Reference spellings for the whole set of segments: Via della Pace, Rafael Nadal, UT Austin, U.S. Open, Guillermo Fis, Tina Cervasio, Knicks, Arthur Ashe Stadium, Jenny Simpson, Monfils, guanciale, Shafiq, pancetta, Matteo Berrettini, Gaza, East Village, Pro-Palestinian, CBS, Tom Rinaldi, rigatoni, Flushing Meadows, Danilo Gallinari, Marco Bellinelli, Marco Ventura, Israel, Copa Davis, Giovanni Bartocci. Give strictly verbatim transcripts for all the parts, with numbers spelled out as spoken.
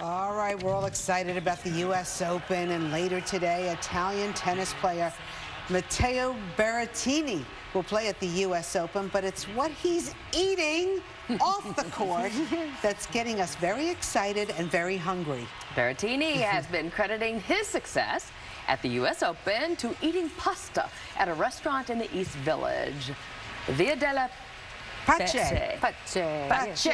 All right, we're all excited about the U S Open, and later today, Italian tennis player Matteo Berrettini will play at the U S Open, but it's what he's eating off the court that's getting us very excited and very hungry. Berrettini has been crediting his success at the U S Open to eating pasta at a restaurant in the East Village. Via della Pace. Pace. Pace.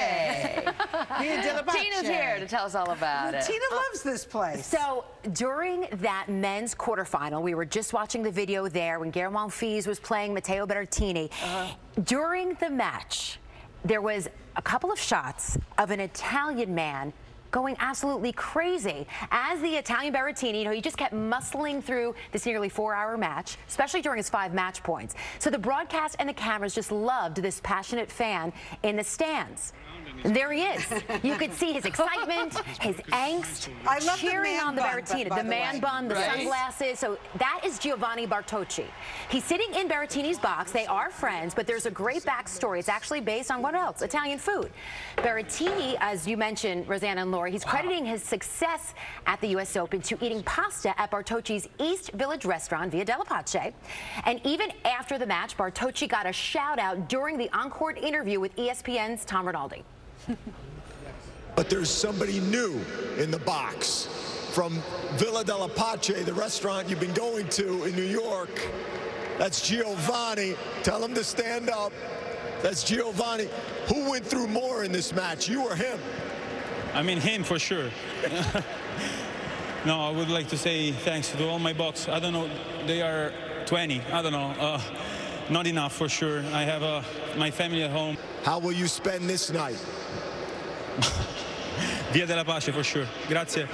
Tina's here to tell us all about it. Tina loves this place. So during that men's quarterfinal, we were just watching the video there when Guillermo Fis was playing Matteo Berrettini. Uh-huh. During the match, there was a couple of shots of an Italian man going absolutely crazy as the Italian Berrettini. You know, he just kept muscling through this nearly four-hour match, especially during his five match points. So the broadcast and the cameras just loved this passionate fan in the stands. And there he is. You could see his excitement, his angst, I love cheering the on the Berrettini. Bun, the, the man way. bun, the right? sunglasses. So that is Giovanni Bartocci. He's sitting in Berrettini's box. They are friends, but there's a great backstory. It's actually based on what else? Italian food. Berrettini, as you mentioned, Rosanna and Lori, he's crediting his success at the U S Open to eating pasta at Bartocci's East Village restaurant, Via della Pace. And even after the match, Bartocci got a shout-out during the on-court interview with E S P N's Tom Rinaldi. But there's somebody new in the box from Villa della Pace, the restaurant you've been going to in New York. That's Giovanni. Tell him to stand up. That's Giovanni. Who went through more in this match, you or him? I mean, him for sure. No, I would like to say thanks to all my box. I don't know, they are twenty. I don't know. Uh, not enough for sure. I have uh, my family at home. How will you spend this night? Via della Pace for sure. Grazie.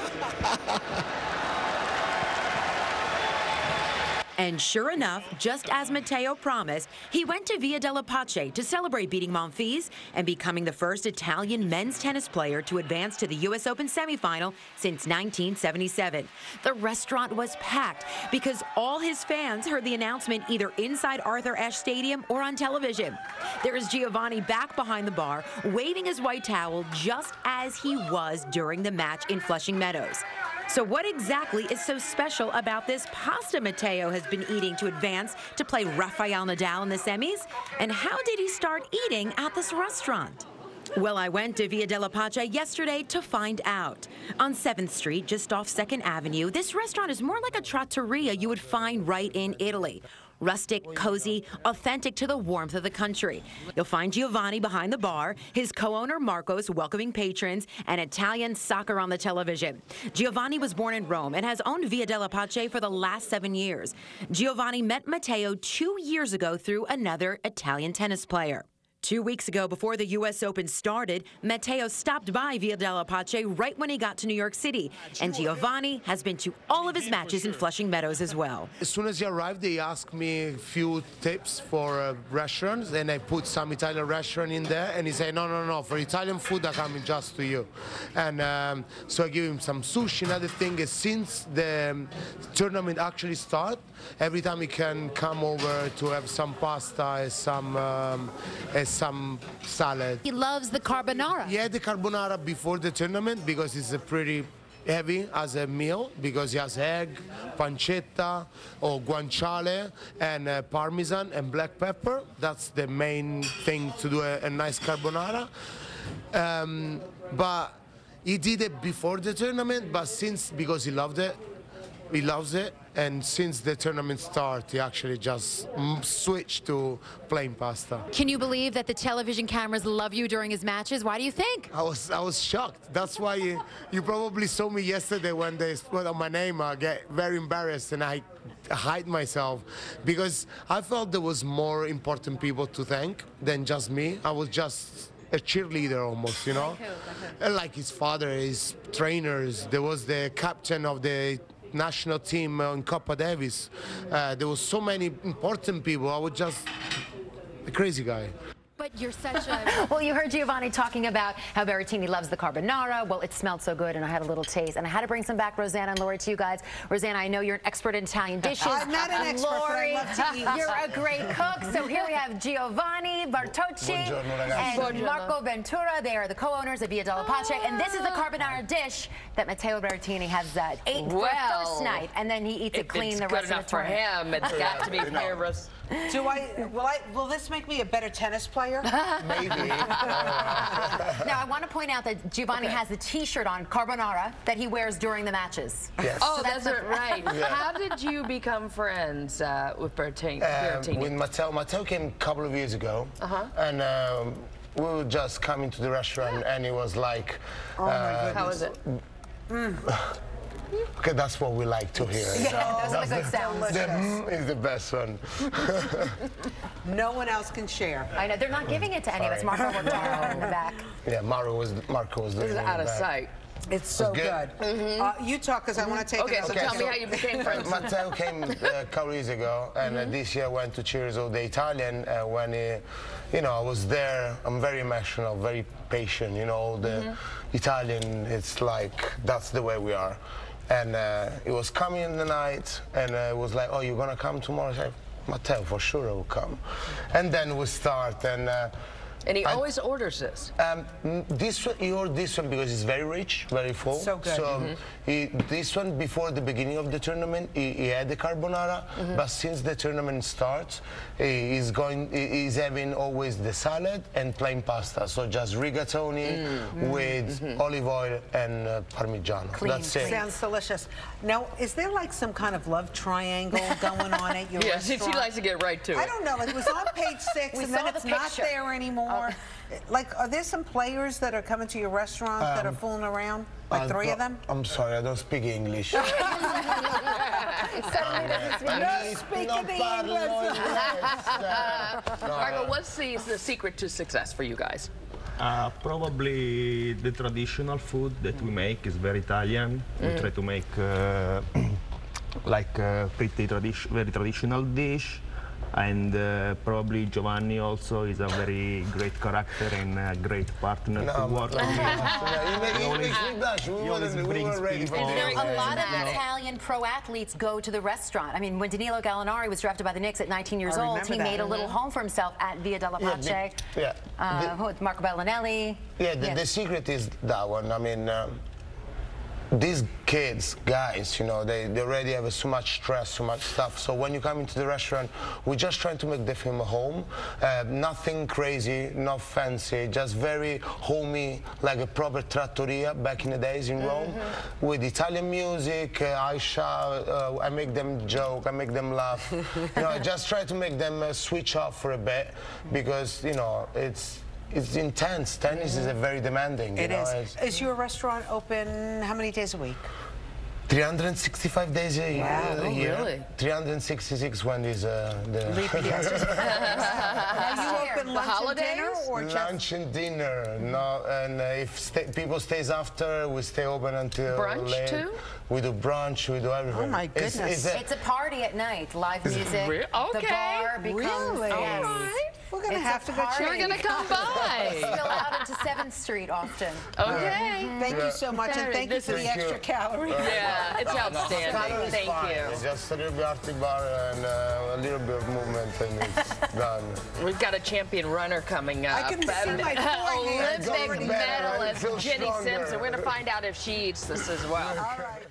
And sure enough, just as Matteo promised, he went to Via della Pace to celebrate beating Monfils and becoming the first Italian men's tennis player to advance to the U S Open semifinal since nineteen seventy-seven. The restaurant was packed because all his fans heard the announcement either inside Arthur Ashe Stadium or on television. There is Giovanni back behind the bar, waving his white towel just as he was during the match in Flushing Meadows. So what exactly is so special about this pasta Matteo has been eating to advance to play Rafael Nadal in the semis? And how did he start eating at this restaurant? Well, I went to Via della Pace yesterday to find out. On seventh street, just off second avenue, this restaurant is more like a trattoria you would find right in Italy. Rustic, cozy, authentic to the warmth of the country. You'll find Giovanni behind the bar, his co-owner Marcos welcoming patrons, and Italian soccer on the television. Giovanni was born in Rome and has owned Via della Pace for the last seven years. Giovanni met Matteo two years ago through another Italian tennis player. Two weeks ago, before the U S Open started, Matteo stopped by Via della Pace right when he got to New York City. And Giovanni has been to all of his matches in Flushing Meadows as well. As soon as he arrived, they asked me a few tips for uh, restaurants, and I put some Italian restaurant in there, and he said, no, no, no, for Italian food, I'm coming just to you. And um, so I gave him some sushi. Another thing is, since the um, tournament actually started, every time he can come over to have some pasta, some... Um, some salad. He loves the carbonara. He had the carbonara before the tournament because it's a pretty heavy as a meal, because he has egg, pancetta or guanciale and uh, parmesan and black pepper. That's the main thing to do a, a nice carbonara. Um, but he did it before the tournament, but since, because he loved it, he loves it, and since the tournament started, he actually just switched to plain pasta. Can you believe that the television cameras love you during his matches? Why do you think? I was I was shocked. That's why you, you probably saw me yesterday when they put on my name. I get very embarrassed and I hide myself because I felt there was more important people to thank than just me. I was just a cheerleader almost, you know, like, who? Like, who? Like his father, his trainers. There was the captain of the national team on Copa Davis. Uh, there were so many important people. I was just a crazy guy. But But you're such a... Well, you heard Giovanni talking about how Berrettini loves the carbonara. Well, it smelled so good, and I had a little taste. And I had to bring some back, Rosanna and Lori, to you guys. Rosanna, I know you're an expert in Italian dishes. I'm not an expert, Lori, but I love to eat. You're a great cook. So here we have Giovanni Bartocci and Buongiorno. Marco Ventura. They are the co-owners of Via della Pace. Oh. And this is the carbonara dish that Matteo Berrettini has uh, ate well, for first night. And then he eats it clean the rest of the time. Him. It's got to be flavors. Do I will I will this make me a better tennis player? Maybe. Now I want to point out that Giovanni okay. has a T-shirt on carbonara that he wears during the matches. Yes. Oh, so that's, that's right. Yeah. How did you become friends uh, with Berrettini? Um, with Matteo. Matteo came a couple of years ago, uh-huh. and. Um, we were just coming to the restaurant, and it was like, oh my uh, how is it? Mm. Okay, that's what we like to hear. Yeah, so that's that's the, the mm is the best one. No one else can share. I know, they're not giving it to any Sorry. of us. Marco worked out in the back. Yeah, Mario was, Marco was the This is out of back. sight. It's so it's good. good. Mm-hmm. uh, you talk, because mm-hmm. I want to take okay, it. So okay, tell so me how you became friends. Matteo came uh, a couple years ago, and mm-hmm. uh, this year went to Cheers All the Italian. Uh, when, he, you know, I was there, I'm very emotional, very patient, you know, the mm-hmm. Italian, it's like, that's the way we are. And uh, it was coming in the night, and uh, it was like, oh, you're going to come tomorrow? I said, Matteo, for sure I will come. And then we start, and... Uh, And he I, always orders this. Um, this one, he ordered this one because it's very rich, very full. So good. So mm-hmm. he, this one, before the beginning of the tournament, he, he had the carbonara. Mm-hmm. But since the tournament starts, he, he's going, he, he's having always the salad and plain pasta. So just rigatoni mm-hmm. with mm-hmm. olive oil and uh, parmigiano. Clean. That's it. Sounds delicious. Now, is there like some kind of love triangle going on at your yeah, restaurant? Yeah, she likes to get right to it. I don't know. It was on page six, and then the it's picture. not there anymore. Or, like, are there some players that are coming to your restaurant um, that are fooling around? Like I'll three of them? I'm sorry, I don't speak English. Suddenly doesn't speak English. Speak no the English. Marco, what's the, the secret to success for you guys? Uh, probably the traditional food that we make is very Italian. Mm. We try to make uh, like a pretty tradi- very traditional dish. And uh, probably Giovanni also is a very great character and a great partner no, to work with. He always brings people. A lot of Italian pro athletes go to the restaurant. I mean, when Danilo Gallinari was drafted by the Knicks at nineteen years old, he that. made a little yeah. home for himself at Via della Pace. Yeah, the, yeah. Uh, the, with Marco Bellinelli. Yeah, the, yeah. the secret is that one. I mean. Um, These kids, guys, you know, they, they already have so much stress, so much stuff. So when you come into the restaurant, we're just trying to make the film a home. Uh, nothing crazy, not fancy, just very homey, like a proper trattoria back in the days in Rome. Mm-hmm. With Italian music, uh, I shout, uh, I make them joke, I make them laugh. You know, I just try to make them uh, switch off for a bit because, you know, it's... It's intense. Tennis mm-hmm. is a very demanding. You it know, is. Is your restaurant open how many days a week? three hundred sixty-five days a year. Wow. Oh, really? three hundred sixty-six when is uh, the... Leap year. Now you open lunch and dinner or just... Lunch and dinner. No, and uh, if stay, people stays after, we stay open until brunch late. Brunch too? We do brunch, we do everything. Oh my goodness. It's, it's, a, it's a party at night. Live music. Really? Okay. The bar becomes... Really? Yes. All right. We're going to have to go check. We're going to come by. Still out into seventh street often. Okay. Mm-hmm. Thank yeah. you so much, and thank this you for the you. extra calories. Yeah, it's outstanding. No, no. Thank fine. you. It's just a little bit after bar and uh, a little bit of movement, and it's done. We've got a champion runner coming up. I can see my Olympic medalist, Jenny Simpson. We're going to find out if she eats this as well. All right.